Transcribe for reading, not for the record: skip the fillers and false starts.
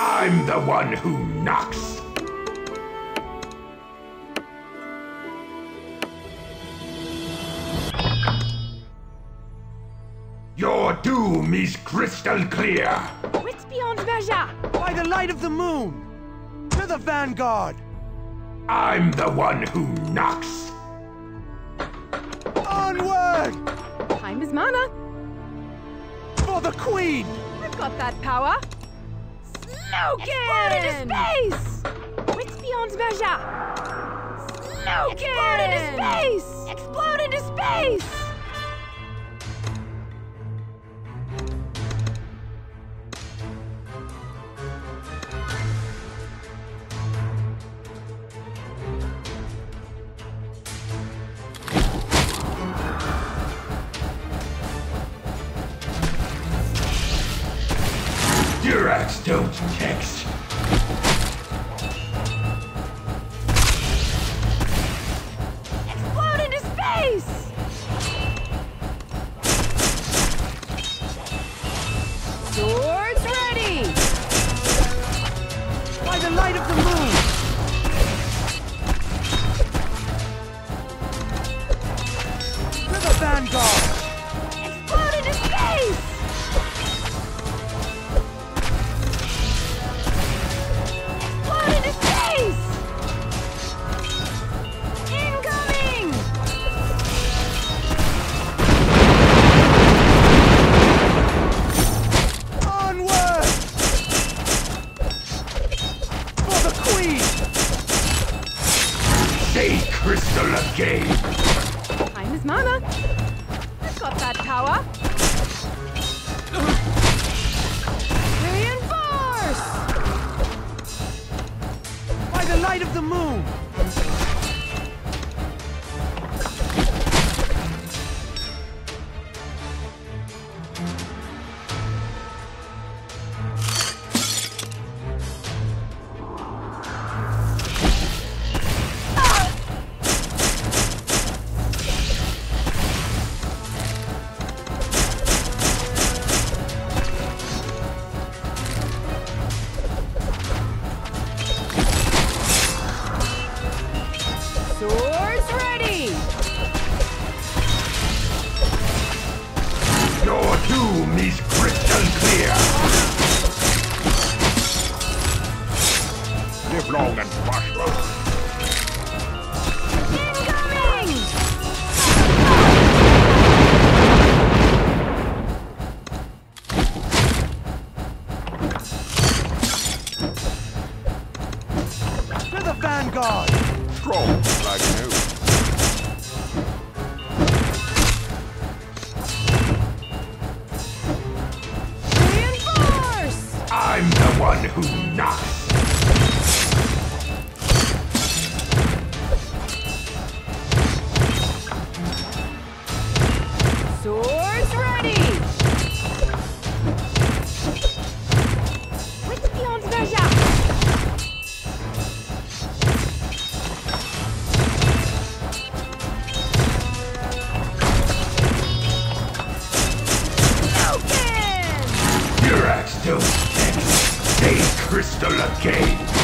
I'm the one who knocks. Your doom is crystal clear. It's beyond measure. By the light of the moon. To the vanguard. I'm the one who knocks. Onward! Time is mana. For the queen! I've got that power. Slogan! Explode into space! It's beyond measure. Slogan! Explode into space! Explode into space! Durax don't text. Explode into space! Swords ready! By the light of the moon! To the vanguard! Explode into space! Crystal of game. Time is mana. I've got that power. Reinforce! By the light of the moon. Swords ready! Your doom is crystal clear! Live long and prosper! Incoming! To the vanguard! Strong! Like new. Reinforce! I'm the one who knocks. Swords ready! What's beyond measure? Crystal again.